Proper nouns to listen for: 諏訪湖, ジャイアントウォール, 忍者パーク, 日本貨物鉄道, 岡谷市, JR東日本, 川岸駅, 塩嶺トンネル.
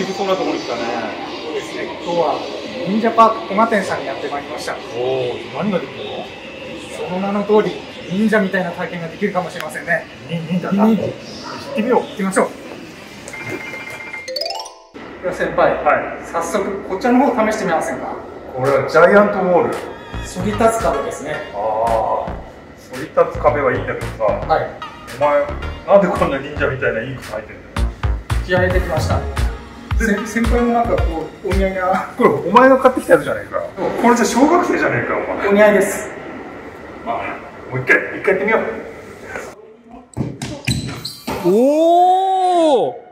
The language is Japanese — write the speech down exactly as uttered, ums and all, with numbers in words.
渋そうなところですかね。そうですね。今日は忍者パークこが店さんにやってまいりました。おお、何ができるの？その名の通り、忍者みたいな体験ができるかもしれませんね。忍者だ。行ってみよう。行きましょう。では先輩、はい、早速こちらの方を試してみませんか。これはジャイアントウォール。そり立つ壁ですね。ああ、そり立つ壁はいいんだけどさ。はい。お前、なんでこんな忍者みたいなインク入ってるんだよ。気合い入れてきました。先輩もなんかこう、お似合いな。これ、お前が買ってきたやつじゃないか。これじゃ小学生じゃねえか、お前。お似合いです。まあ、もう一回、一回やってみよう。おお。